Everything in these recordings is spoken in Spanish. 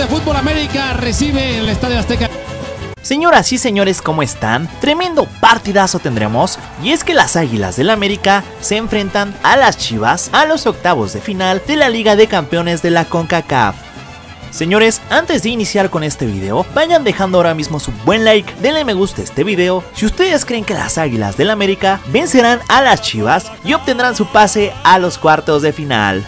de Fútbol América recibe el Estadio Azteca. Señoras y señores, ¿cómo están? Tremendo partidazo tendremos, y es que las Águilas del América se enfrentan a las Chivas a los octavos de final de la Liga de Campeones de la CONCACAF. Señores, antes de iniciar con este video, vayan dejando ahora mismo su buen like, denle me gusta a este video si ustedes creen que las Águilas del América vencerán a las Chivas y obtendrán su pase a los cuartos de final.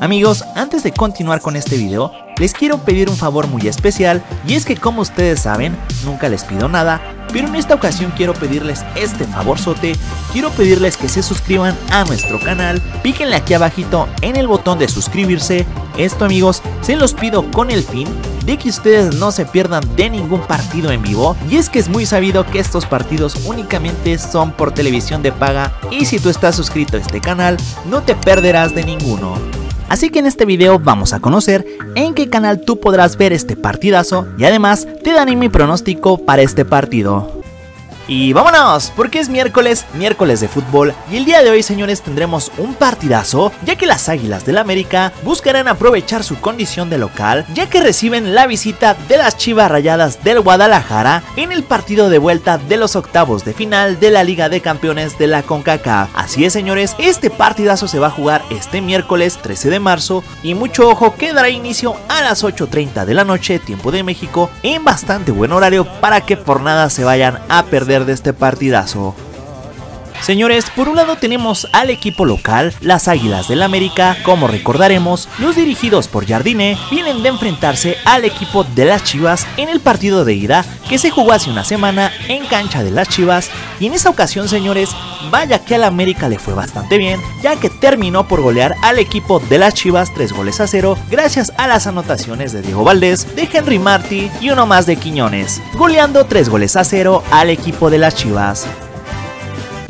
Amigos, antes de continuar con este video, les quiero pedir un favor muy especial, y es que como ustedes saben, nunca les pido nada, pero en esta ocasión quiero pedirles este favorzote, quiero pedirles que se suscriban a nuestro canal, píquenle aquí abajito en el botón de suscribirse. Esto, amigos, se los pido con el fin de que ustedes no se pierdan de ningún partido en vivo, y es que es muy sabido que estos partidos únicamente son por televisión de paga, y si tú estás suscrito a este canal, no te perderás de ninguno. Así que en este video vamos a conocer en qué canal tú podrás ver este partidazo, y además te daré mi pronóstico para este partido. Y vámonos, porque es miércoles de fútbol, y el día de hoy, señores, tendremos un partidazo, ya que las Águilas del América buscarán aprovechar su condición de local, ya que reciben la visita de las Chivas Rayadas del Guadalajara en el partido de vuelta de los octavos de final de la Liga de Campeones de la CONCACAF. Así es, señores, este partidazo se va a jugar este miércoles 13 de marzo, y mucho ojo que dará inicio a las 8:30 de la noche, tiempo de México, en bastante buen horario para que por nada se vayan a perder de este partidazo. Señores, por un lado tenemos al equipo local, las Águilas del América. Como recordaremos, los dirigidos por Jardine vienen de enfrentarse al equipo de las Chivas en el partido de ida que se jugó hace una semana en cancha de las Chivas, y en esa ocasión, señores, vaya que al América le fue bastante bien, ya que terminó por golear al equipo de las Chivas 3-0 gracias a las anotaciones de Diego Valdés, de Henry Martí y uno más de Quiñones, goleando 3-0 al equipo de las Chivas.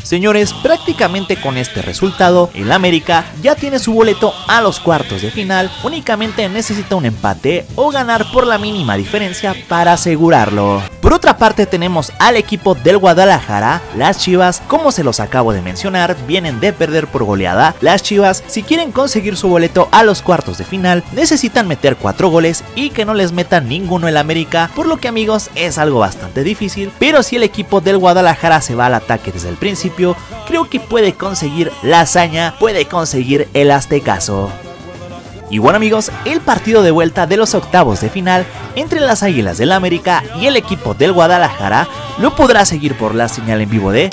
Señores, prácticamente con este resultado, el América ya tiene su boleto a los cuartos de final, únicamente necesita un empate o ganar por la mínima diferencia para asegurarlo. Por otra parte tenemos al equipo del Guadalajara, las Chivas, como se los acabo de mencionar, vienen de perder por goleada. Las Chivas, si quieren conseguir su boleto a los cuartos de final, necesitan meter 4 goles y que no les metan ninguno el América, por lo que, amigos, es algo bastante difícil, pero si el equipo del Guadalajara se va al ataque desde el principio, creo que puede conseguir la hazaña, puede conseguir el aztecazo. Y bueno, amigos, el partido de vuelta de los octavos de final entre las Águilas del América y el equipo del Guadalajara lo podrá seguir por la señal en vivo de...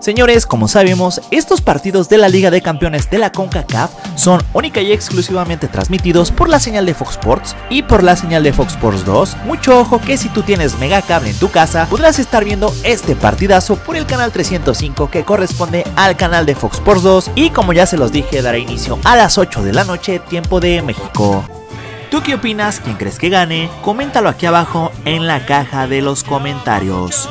Señores, como sabemos, estos partidos de la Liga de Campeones de la CONCACAF son única y exclusivamente transmitidos por la señal de Fox Sports y por la señal de Fox Sports 2. Mucho ojo que si tú tienes Megacable en tu casa, podrás estar viendo este partidazo por el canal 305 que corresponde al canal de Fox Sports 2, y como ya se los dije, dará inicio a las 8 de la noche, tiempo de México. ¿Tú qué opinas? ¿Quién crees que gane? Coméntalo aquí abajo en la caja de los comentarios.